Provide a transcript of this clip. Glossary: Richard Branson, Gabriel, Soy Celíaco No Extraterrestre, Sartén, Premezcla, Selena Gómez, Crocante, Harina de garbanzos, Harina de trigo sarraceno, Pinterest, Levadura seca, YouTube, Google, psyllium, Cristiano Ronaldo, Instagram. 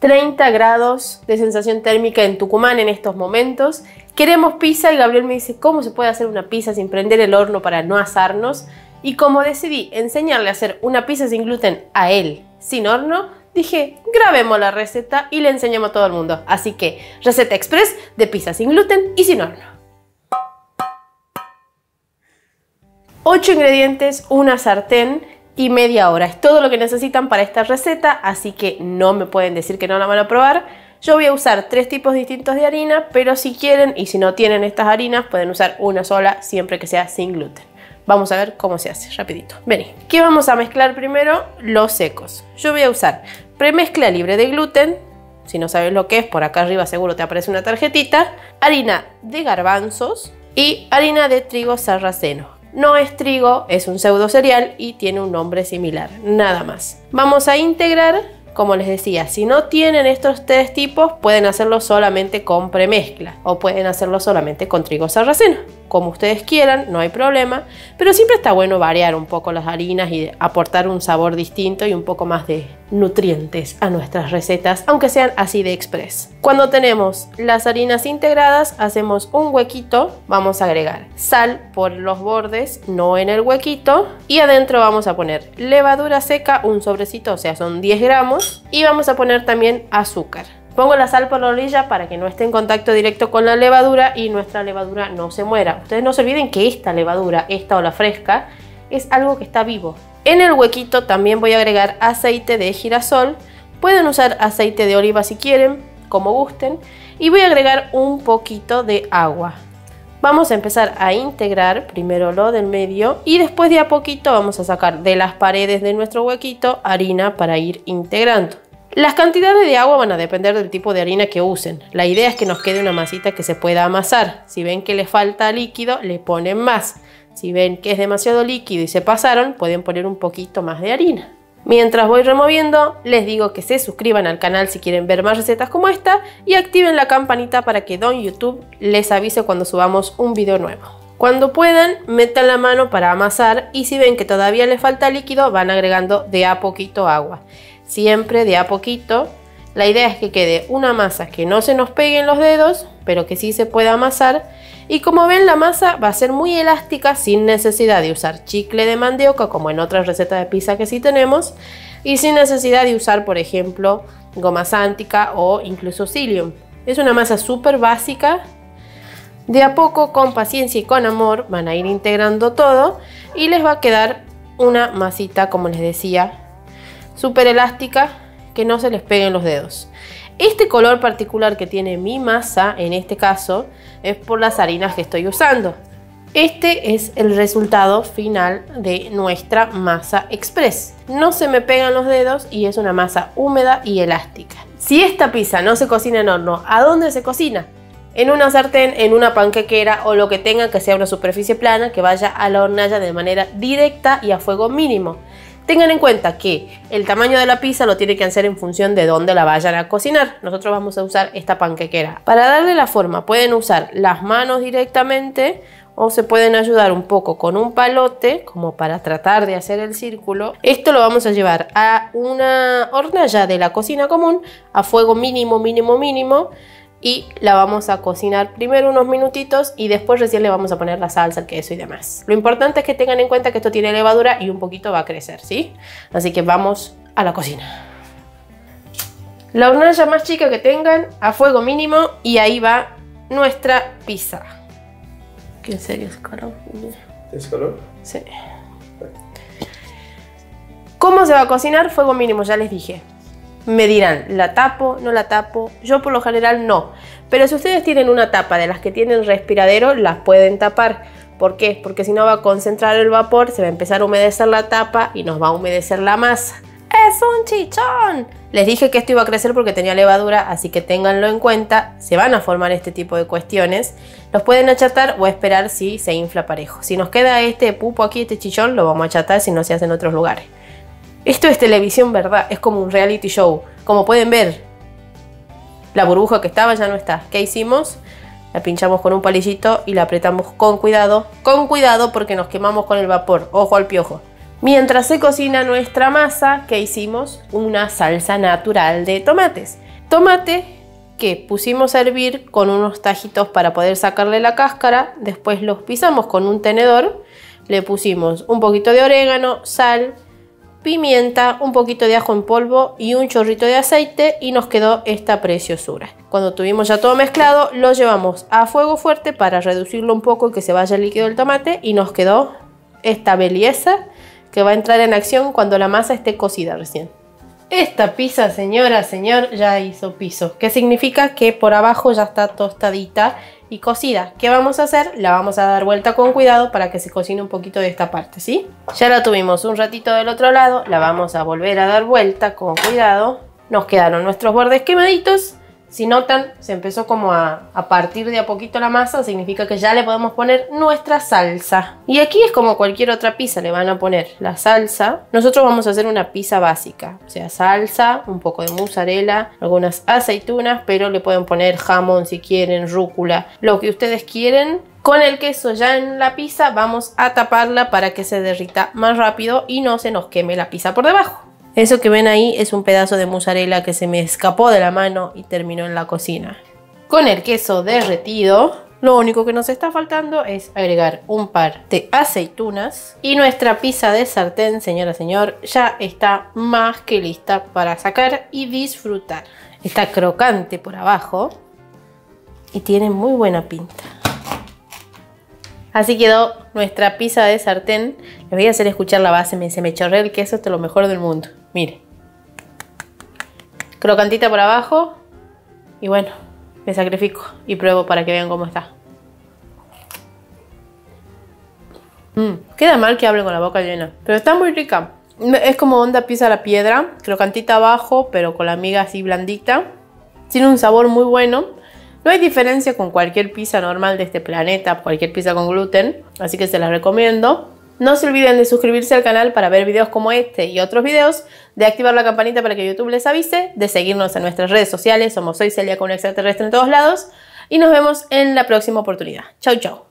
30 grados de sensación térmica en Tucumán en estos momentos. Queremos pizza y Gabriel me dice cómo se puede hacer una pizza sin prender el horno para no asarnos. Y como decidí enseñarle a hacer una pizza sin gluten a él sin horno, dije, grabemos la receta y le enseñamos a todo el mundo. Así que, receta express de pizza sin gluten y sin horno. 8 ingredientes, una sartén y media hora. Es todo lo que necesitan para esta receta, así que no me pueden decir que no la van a probar. Yo voy a usar 3 tipos distintos de harina, pero si quieren y si no tienen estas harinas, pueden usar una sola siempre que sea sin gluten. Vamos a ver cómo se hace, rapidito. Vení. ¿Qué vamos a mezclar primero? Los secos. Yo voy a usar premezcla libre de gluten. Si no sabes lo que es, por acá arriba seguro te aparece una tarjetita. Harina de garbanzos y harina de trigo sarraceno. No es trigo, es un pseudo cereal y tiene un nombre similar, nada más. Vamos a integrar, como les decía, si no tienen estos 3 tipos, pueden hacerlo solamente con premezcla o pueden hacerlo solamente con trigo sarraceno. Como ustedes quieran, no hay problema, pero siempre está bueno variar un poco las harinas y aportar un sabor distinto y un poco más de nutrientes a nuestras recetas, aunque sean así de express. Cuando tenemos las harinas integradas, hacemos un huequito, vamos a agregar sal por los bordes, no en el huequito, y adentro vamos a poner levadura seca, un sobrecito, o sea, son 10 gramos, y vamos a poner también azúcar. Pongo la sal por la orilla para que no esté en contacto directo con la levadura y nuestra levadura no se muera. Ustedes no se olviden que esta levadura, esta o la fresca, es algo que está vivo. En el huequito también voy a agregar aceite de girasol. Pueden usar aceite de oliva si quieren, como gusten. Y voy a agregar un poquito de agua. Vamos a empezar a integrar primero lo del medio y después de a poquito vamos a sacar de las paredes de nuestro huequito harina para ir integrando. Las cantidades de agua van a depender del tipo de harina que usen. La idea es que nos quede una masita que se pueda amasar. Si ven que les falta líquido, le ponen más. Si ven que es demasiado líquido y se pasaron, pueden poner un poquito más de harina. Mientras voy removiendo, les digo que se suscriban al canal si quieren ver más recetas como esta y activen la campanita para que Don YouTube les avise cuando subamos un video nuevo. Cuando puedan, metan la mano para amasar y si ven que todavía les falta líquido, van agregando de a poquito agua. Siempre de a poquito. La idea es que quede una masa que no se nos pegue en los dedos, pero que sí se pueda amasar. Y como ven, la masa va a ser muy elástica sin necesidad de usar chicle de mandioca como en otras recetas de pizza que sí tenemos. Y sin necesidad de usar, por ejemplo, goma sántica o incluso psyllium. Es una masa súper básica. De a poco, con paciencia y con amor, van a ir integrando todo. Y les va a quedar una masita, como les decía, súper elástica, que no se les peguen los dedos. Este color particular que tiene mi masa, en este caso, es por las harinas que estoy usando. Este es el resultado final de nuestra masa express. No se me pegan los dedos y es una masa húmeda y elástica. Si esta pizza no se cocina en horno, ¿a dónde se cocina? En una sartén, en una panquequera o lo que tenga que sea una superficie plana que vaya a la hornalla de manera directa y a fuego mínimo. Tengan en cuenta que el tamaño de la pizza lo tienen que hacer en función de dónde la vayan a cocinar. Nosotros vamos a usar esta panquequera. Para darle la forma pueden usar las manos directamente o se pueden ayudar un poco con un palote como para tratar de hacer el círculo. Esto lo vamos a llevar a una hornalla de la cocina común a fuego mínimo, mínimo, mínimo. Y la vamos a cocinar primero unos minutitos y después recién le vamos a poner la salsa, el queso y demás. Lo importante es que tengan en cuenta que esto tiene levadura y un poquito va a crecer, ¿sí? Así que vamos a la cocina. La hornalla más chica que tengan, a fuego mínimo, y ahí va nuestra pizza. ¿Qué serio es calor? ¿Es calor? Sí. ¿Cómo se va a cocinar? Fuego mínimo, ya les dije. Me dirán, ¿la tapo? ¿No la tapo? Yo por lo general no. Pero si ustedes tienen una tapa de las que tienen respiradero, las pueden tapar. ¿Por qué? Porque si no va a concentrar el vapor, se va a empezar a humedecer la tapa y nos va a humedecer la masa. ¡Es un chichón! Les dije que esto iba a crecer porque tenía levadura, así que ténganlo en cuenta. Se van a formar este tipo de cuestiones. Los pueden achatar o esperar si se infla parejo. Si nos queda este pupo aquí, este chichón, lo vamos a achatar si no se hace en otros lugares. Esto es televisión, ¿verdad? Es como un reality show. Como pueden ver, la burbuja que estaba ya no está. ¿Qué hicimos? La pinchamos con un palillito y la apretamos con cuidado. Con cuidado porque nos quemamos con el vapor. Ojo al piojo. Mientras se cocina nuestra masa, ¿qué hicimos? Una salsa natural de tomates. Tomate que pusimos a hervir con unos tajitos para poder sacarle la cáscara. Después los pisamos con un tenedor. Le pusimos un poquito de orégano, sal, pimienta, un poquito de ajo en polvo y un chorrito de aceite y nos quedó esta preciosura. Cuando tuvimos ya todo mezclado, lo llevamos a fuego fuerte para reducirlo un poco y que se vaya el líquido del tomate y nos quedó esta belleza que va a entrar en acción cuando la masa esté cocida recién. Esta pizza, señora, señor, ya hizo piso. ¿Qué significa? Que por abajo ya está tostadita y cocida. ¿Qué vamos a hacer? La vamos a dar vuelta con cuidado para que se cocine un poquito de esta parte, ¿sí? Ya la tuvimos un ratito del otro lado, la vamos a volver a dar vuelta con cuidado. Nos quedaron nuestros bordes quemaditos. Si notan, se empezó como a partir de a poquito la masa, significa que ya le podemos poner nuestra salsa. Y aquí es como cualquier otra pizza, le van a poner la salsa. Nosotros vamos a hacer una pizza básica, o sea, salsa, un poco de mozzarella, algunas aceitunas, pero le pueden poner jamón si quieren, rúcula, lo que ustedes quieren. Con el queso ya en la pizza vamos a taparla para que se derrita más rápido y no se nos queme la pizza por debajo. Eso que ven ahí es un pedazo de mozzarella que se me escapó de la mano y terminó en la cocina. Con el queso derretido, lo único que nos está faltando es agregar un par de aceitunas. Y nuestra pizza de sartén, señora, señor, ya está más que lista para sacar y disfrutar. Está crocante por abajo y tiene muy buena pinta. Así quedó nuestra pizza de sartén. Les voy a hacer escuchar la base, se me chorrea el queso, esto es lo mejor del mundo. Mire. Crocantita por abajo. Y bueno, me sacrifico y pruebo para que vean cómo está. Queda mal que hable con la boca llena, pero está muy rica. Es como onda pizza a la piedra, crocantita abajo, pero con la miga así blandita. Tiene un sabor muy bueno. No hay diferencia con cualquier pizza normal de este planeta, cualquier pizza con gluten, así que se las recomiendo. No se olviden de suscribirse al canal para ver videos como este y otros videos, de activar la campanita para que YouTube les avise, de seguirnos en nuestras redes sociales, somos Soy Celíaco No Extraterrestre en todos lados y nos vemos en la próxima oportunidad. Chau, chau.